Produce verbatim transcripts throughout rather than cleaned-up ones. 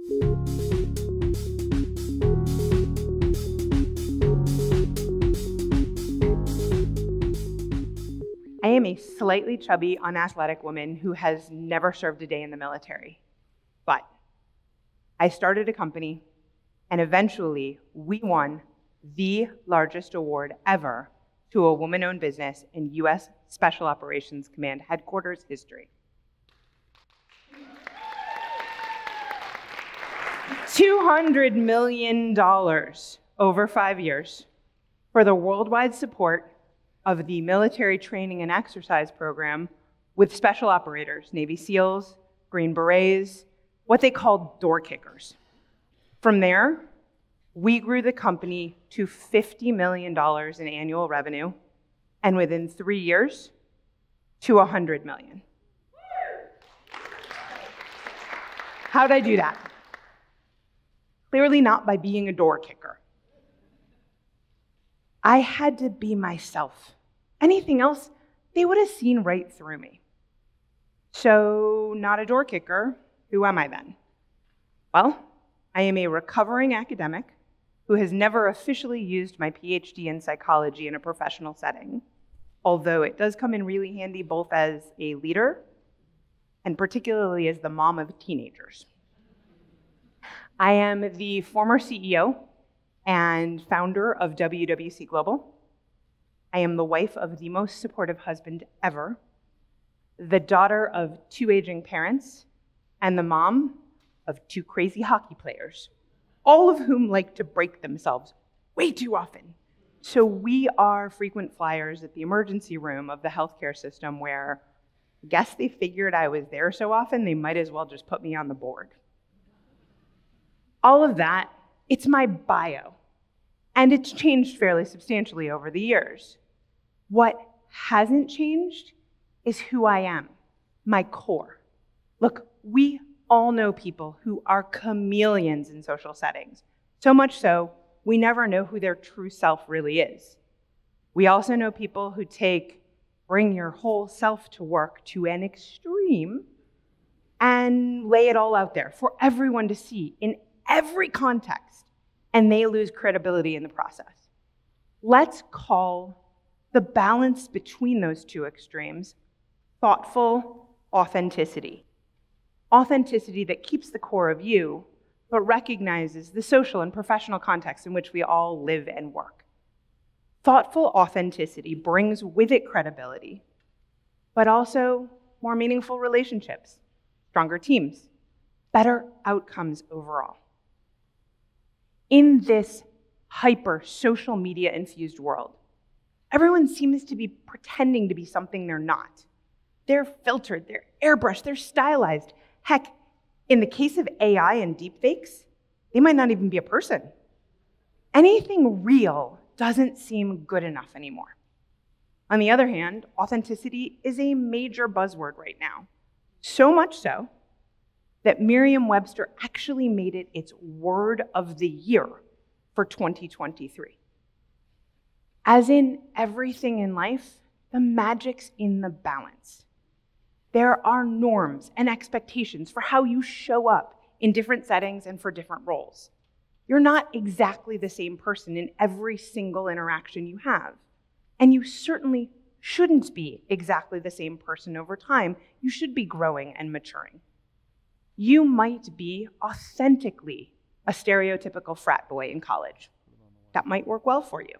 I am a slightly chubby, unathletic woman who has never served a day in the military. But I started a company, and eventually we won the largest award ever to a woman-owned business in U S Special Operations Command headquarters history. two hundred million dollars over five years for the worldwide support of the military training and exercise program with special operators, Navy SEALs, Green Berets, what they called door kickers. From there, we grew the company to fifty million dollars in annual revenue, and within three years, to one hundred million dollars. How'd I do that? Clearly not by being a door kicker. I had to be myself. Anything else, they would have seen right through me. So, not a door kicker, who am I then? Well, I am a recovering academic who has never officially used my PhD in psychology in a professional setting, although it does come in really handy both as a leader and particularly as the mom of teenagers. I am the former C E O and founder of W W C Global. I am the wife of the most supportive husband ever, the daughter of two aging parents, and the mom of two crazy hockey players, all of whom like to break themselves way too often. So we are frequent flyers at the emergency room of the healthcare system where I guess they figured I was there so often, they might as well just put me on the board. All of that, it's my bio, and it's changed fairly substantially over the years. What hasn't changed is who I am, my core. Look, we all know people who are chameleons in social settings, so much so we never know who their true self really is. We also know people who take bring your whole self to work to an extreme and lay it all out there for everyone to see in every context, and they lose credibility in the process. Let's call the balance between those two extremes thoughtful authenticity. Authenticity that keeps the core of you, but recognizes the social and professional context in which we all live and work. Thoughtful authenticity brings with it credibility, but also more meaningful relationships, stronger teams, better outcomes overall. In this hyper social media infused world, everyone seems to be pretending to be something they're not. They're filtered, they're airbrushed, they're stylized. Heck, in the case of A I and deepfakes, they might not even be a person. Anything real doesn't seem good enough anymore. On the other hand, authenticity is a major buzzword right now. So much so that Merriam-Webster actually made it its word of the year for twenty twenty-three. As in everything in life, the magic's in the balance. There are norms and expectations for how you show up in different settings and for different roles. You're not exactly the same person in every single interaction you have, and you certainly shouldn't be exactly the same person over time. You should be growing and maturing. You might be authentically a stereotypical frat boy in college. That might work well for you.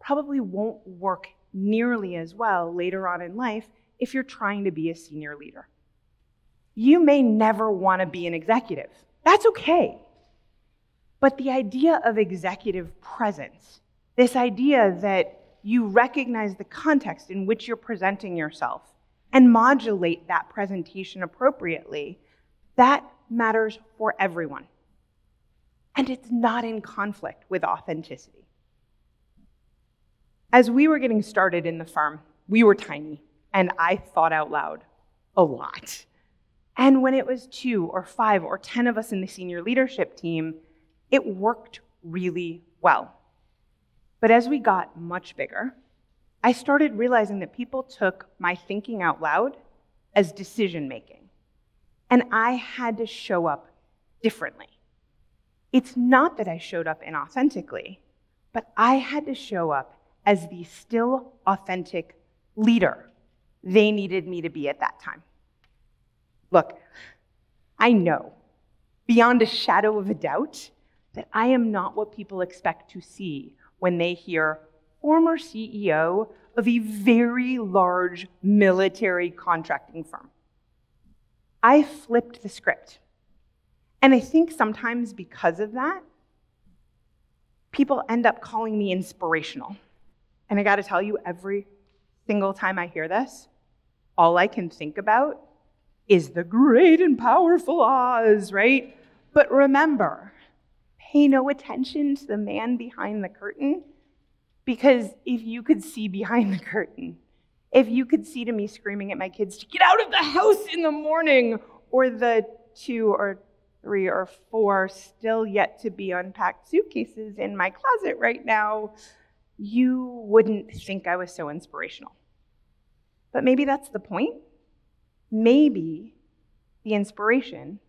Probably won't work nearly as well later on in life if you're trying to be a senior leader. You may never want to be an executive. That's okay. But the idea of executive presence, this idea that you recognize the context in which you're presenting yourself and modulate that presentation appropriately, that matters for everyone. And it's not in conflict with authenticity. As we were getting started in the firm, we were tiny, and I thought out loud a lot. And when it was two or five or ten of us in the senior leadership team, it worked really well. But as we got much bigger, I started realizing that people took my thinking out loud as decision-making. And I had to show up differently. It's not that I showed up inauthentically, but I had to show up as the still authentic leader they needed me to be at that time. Look, I know, beyond a shadow of a doubt, that I am not what people expect to see when they hear former C E O of a very large military contracting firm. I flipped the script. And I think sometimes because of that, people end up calling me inspirational. And I gotta tell you, every single time I hear this, all I can think about is the great and powerful Oz, right? But remember, pay no attention to the man behind the curtain, because if you could see behind the curtain, if you could see to me screaming at my kids to get out of the house in the morning, or the two or three or four still yet to be unpacked suitcases in my closet right now, you wouldn't think I was so inspirational. But maybe that's the point. Maybe the inspiration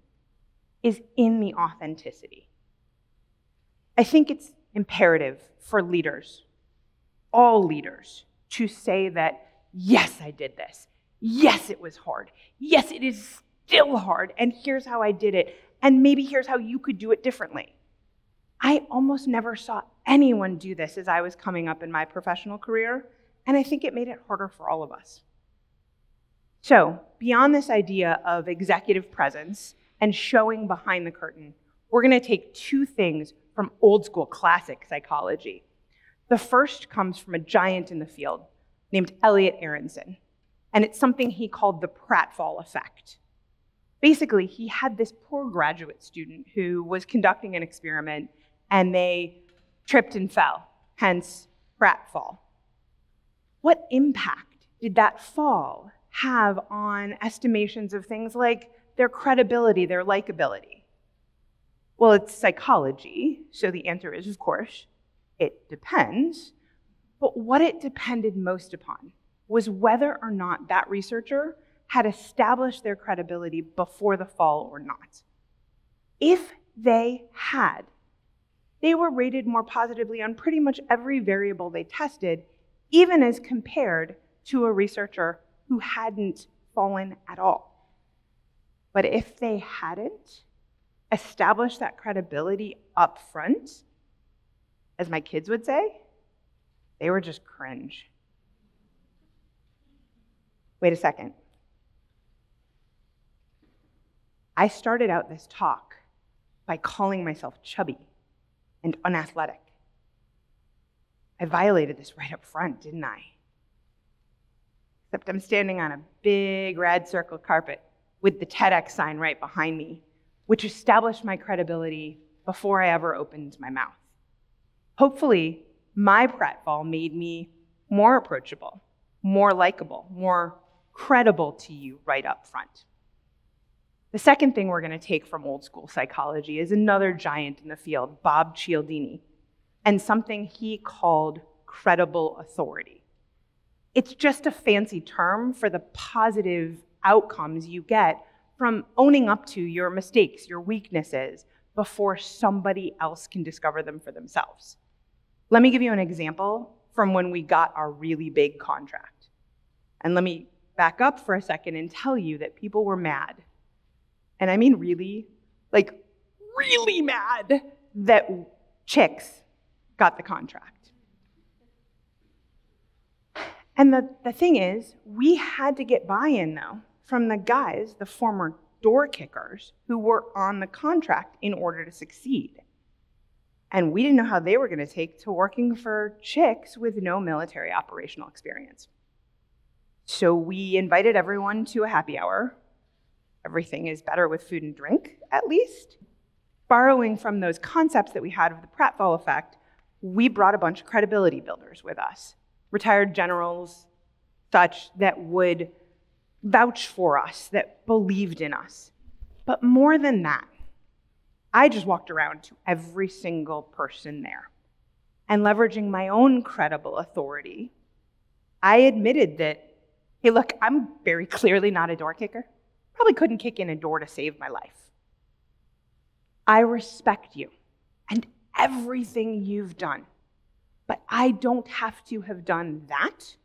is in the authenticity. I think it's imperative for leaders, all leaders, to say that, yes, I did this. Yes, it was hard. Yes, it is still hard, and here's how I did it. And maybe here's how you could do it differently. I almost never saw anyone do this as I was coming up in my professional career, and I think it made it harder for all of us. So beyond this idea of executive presence and showing behind the curtain, we're gonna take two things from old school classic psychology. The first comes from a giant in the field named Elliot Aronson, and it's something he called the pratfall effect. Basically, he had this poor graduate student who was conducting an experiment, and they tripped and fell, hence pratfall. What impact did that fall have on estimations of things like their credibility, their likability? Well, it's psychology, so the answer is, of course, it depends. But what it depended most upon was whether or not that researcher had established their credibility before the fall or not. If they had, they were rated more positively on pretty much every variable they tested, even as compared to a researcher who hadn't fallen at all. But if they hadn't established that credibility up front, as my kids would say, they were just cringe. Wait a second. I started out this talk by calling myself chubby and unathletic. I violated this right up front, didn't I? Except I'm standing on a big red circle carpet with the TEDx sign right behind me, which established my credibility before I ever opened my mouth. Hopefully, my pratfall made me more approachable, more likable, more credible to you right up front. The second thing we're gonna take from old school psychology is another giant in the field, Bob Cialdini, and something he called credible authority. It's just a fancy term for the positive outcomes you get from owning up to your mistakes, your weaknesses, before somebody else can discover them for themselves. Let me give you an example from when we got our really big contract. And let me back up for a second and tell you that people were mad. And I mean really, like really mad that chicks got the contract. And the, the thing is, we had to get buy-in though, from the guys, the former door kickers, who were on the contract in order to succeed. And we didn't know how they were gonna take to working for chicks with no military operational experience. So we invited everyone to a happy hour. Everything is better with food and drink, at least. Borrowing from those concepts that we had of the pratfall effect, we brought a bunch of credibility builders with us, retired generals, such that would vouch for us, that believed in us. But more than that, I just walked around to every single person there. And leveraging my own credible authority, I admitted that, hey, look, I'm very clearly not a door kicker. Probably couldn't kick in a door to save my life. I respect you and everything you've done, but I don't have to have done that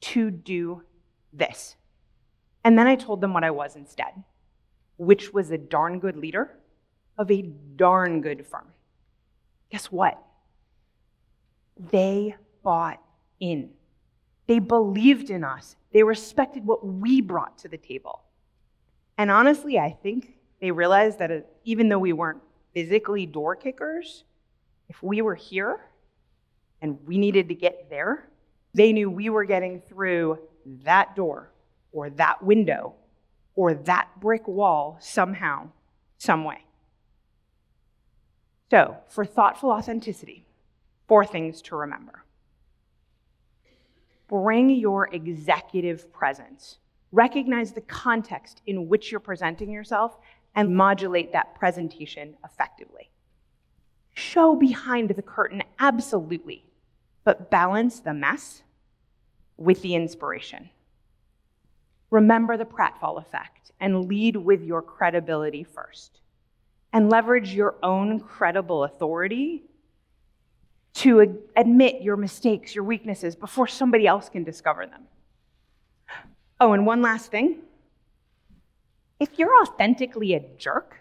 to do this. And then I told them what I was instead, which was a darn good leader of a darn good firm. Guess what? They bought in. They believed in us. They respected what we brought to the table. And honestly, I think they realized that even though we weren't physically door kickers, if we were here and we needed to get there, they knew we were getting through that door or that window or that brick wall somehow, some way. So, for thoughtful authenticity, four things to remember. Bring your executive presence. Recognize the context in which you're presenting yourself and modulate that presentation effectively. Show behind the curtain, absolutely, but balance the mess with the inspiration. Remember the pratfall effect and lead with your credibility first. And leverage your own credible authority to admit your mistakes, your weaknesses, before somebody else can discover them. Oh, and one last thing. If you're authentically a jerk,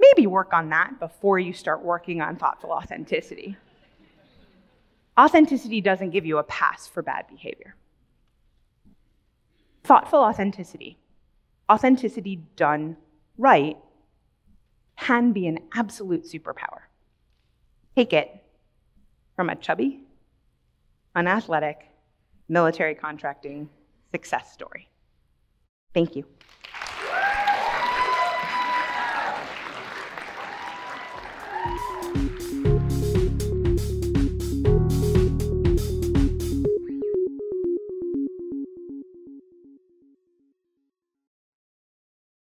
maybe work on that before you start working on thoughtful authenticity. Authenticity doesn't give you a pass for bad behavior. Thoughtful authenticity, authenticity done right, can be an absolute superpower. Take it from a chubby, unathletic, military contracting success story. Thank you. Thank you.